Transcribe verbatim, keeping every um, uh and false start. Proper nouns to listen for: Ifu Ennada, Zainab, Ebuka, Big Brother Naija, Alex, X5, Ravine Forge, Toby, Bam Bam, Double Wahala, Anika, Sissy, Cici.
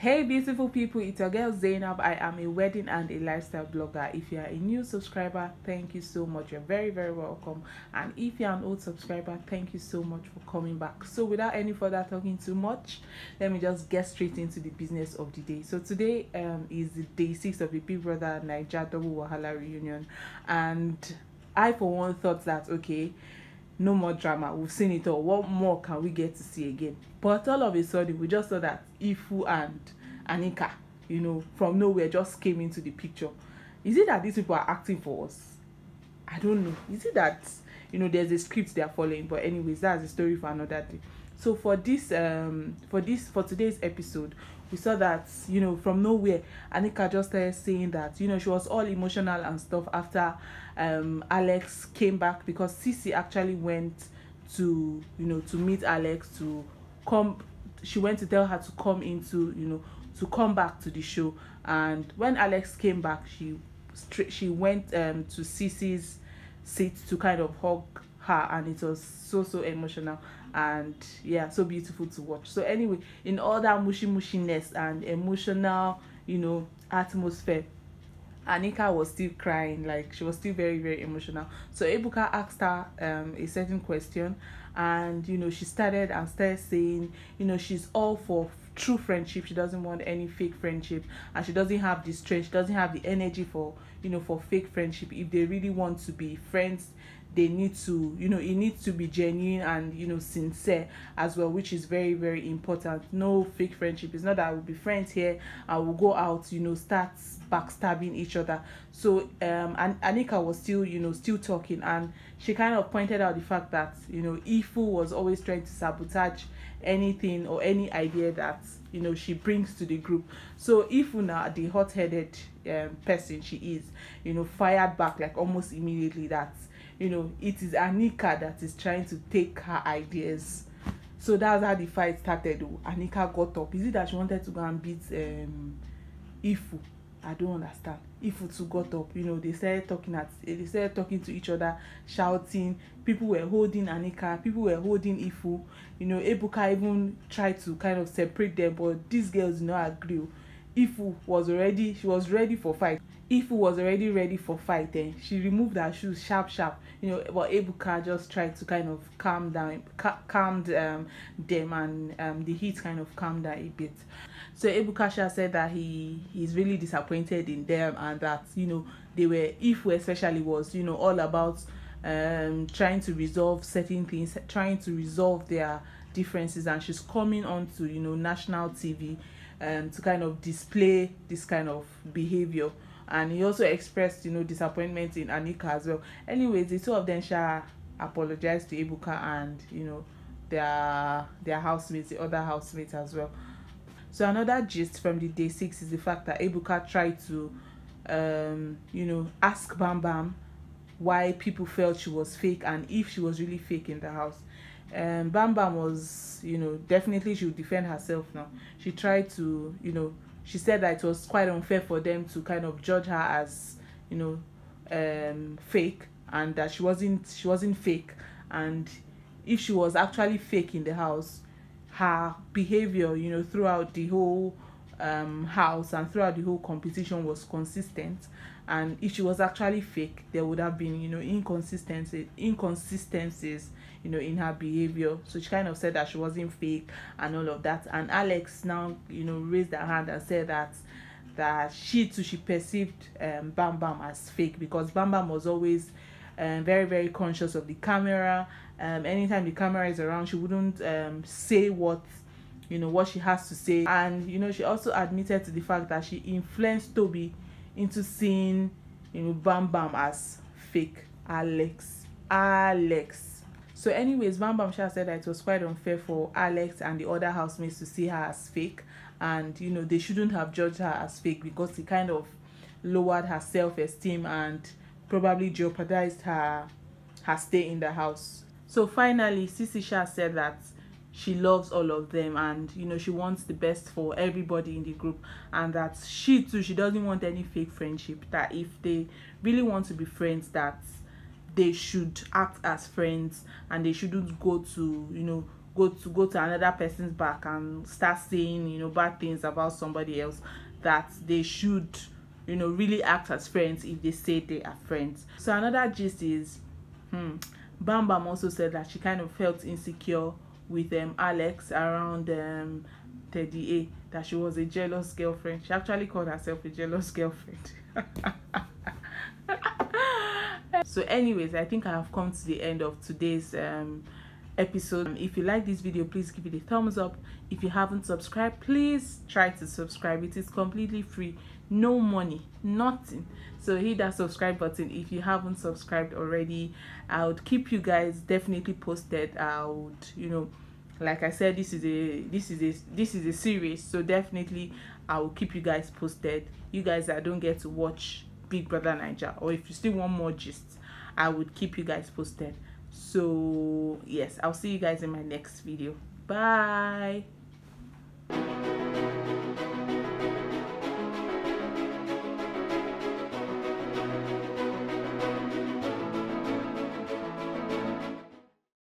Hey beautiful people, it's your girl Zainab. I am a wedding and a lifestyle blogger. If you are a new subscriber, thank you so much. You're very very welcome. And if you're an old subscriber, thank you so much for coming back. So without any further talking too much, let me just get straight into the business of the day. So today um is the day six of the Big Brother Naija Double Wahala reunion, and I for one thought that okay, no more drama, we've seen it all, what more can we get to see again? But all of a sudden we just saw that Ifu and Anika, you know, from nowhere just came into the picture. Is it that these people are acting for us? I don't know. Is it that, you know, there's a script they are following? But anyways, that's a story for another day. So for this um for this for today's episode, we saw that, you know, from nowhere Anika just started saying that, you know, she was all emotional and stuff after um Alex came back, because Sissy actually went to, you know, to meet Alex, to come, she went to tell her to come into, you know, to come back to the show. And when Alex came back, she she went um to Sissy's seat to kind of hug her, and it was so so emotional and yeah, so beautiful to watch. So anyway, in all that mushy mushiness and emotional, you know, atmosphere, Anika was still crying, like she was still very very emotional. So Ebuka asked her um a certain question, and you know, she started and started saying, you know, she's all for true friendship, she doesn't want any fake friendship, and she doesn't have the strength, she doesn't have the energy for, you know, for fake friendship. If they really want to be friends, they need to, you know, it needs to be genuine and, you know, sincere as well, which is very very important. No fake friendship. It's not that I will be friends here, I will go out, you know, start backstabbing each other. So um and Anika was still, you know, still talking, and she kind of pointed out the fact that, you know, Ifu was always trying to sabotage anything or any idea that, you know, she brings to the group. So Ifu now, the hot-headed um, person she is, you know, fired back like almost immediately that, you know, it is Anika that is trying to take her ideas. So that's how the fight started. Anika got up. Is it that she wanted to go and beat um, Ifu? I don't understand. Ifu too got up. You know, they started talking at, they started talking to each other, shouting. People were holding Anika. People were holding Ifu. You know, Ebuka even tried to kind of separate them, but these girls did not agree. Ifu was already, she was ready for fight. Ifu was already ready for fight. Then she removed her shoes sharp sharp. You know, but Ebuka just tried to kind of calm down, ca calmed um, them, and um, the heat kind of calmed down a bit. So Ebuka said that he he's really disappointed in them, and that, you know, they were, Ifu especially was, you know, all about um trying to resolve certain things, trying to resolve their differences, and she's coming on to, you know, national T V um to kind of display this kind of behavior. And he also expressed, you know, disappointment in Anika as well. Anyways, the two of them shall apologize to Ebuka and, you know, their their housemates, the other housemates as well. So another gist from the day six is the fact that Ebuka tried to um you know, ask Bam Bam why people felt she was fake and if she was really fake in the house. Um, Bam Bam was, you know, definitely she would defend herself now. She tried to, you know, she said that it was quite unfair for them to kind of judge her as, you know, um, fake, and that she wasn't, she wasn't fake. And if she was actually fake in the house, her behavior, you know, throughout the whole um, house and throughout the whole competition was consistent. And if she was actually fake, there would have been, you know, inconsistencies, inconsistencies, you know, in her behavior. So she kind of said that she wasn't fake and all of that. And Alex now, you know, raised her hand and said that that she too, she perceived um, Bam Bam as fake, because Bam Bam was always um, very very conscious of the camera. Um, anytime the camera is around, she wouldn't um, say what, you know, what she has to say. And you know, she also admitted to the fact that she influenced Toby into seeing, you know, Bam Bam as fake. Alex, Alex. So anyways, Bam Bam Sha said that it was quite unfair for Alex and the other housemates to see her as fake, and you know, they shouldn't have judged her as fake, because it kind of lowered her self-esteem and probably jeopardized her her stay in the house. So finally, Cici Sha said that she loves all of them, and you know, she wants the best for everybody in the group, and that she too, she doesn't want any fake friendship, that if they really want to be friends, that they should act as friends, and they shouldn't go to, you know, go to go to another person's back and start saying, you know, bad things about somebody else, that they should, you know, really act as friends if they say they are friends. So another gist is, hmm, Bam Bam also said that she kind of felt insecure with um, Alex around um, thirty-eight, that she was a jealous girlfriend. She actually called herself a jealous girlfriend. So anyways, I think I have come to the end of today's um, episode. If you like this video, please give it a thumbs up. If you haven't subscribed, please try to subscribe. It is completely free, no money, nothing. So hit that subscribe button if you haven't subscribed already. I would keep you guys definitely posted. I would, you know, like I said, this is a this is a this is a series, so definitely I will keep you guys posted. You guys that don't get to watch Big Brother Naija, or if you still want more gist, I would keep you guys posted. So yes, I'll see you guys in my next video. Bye.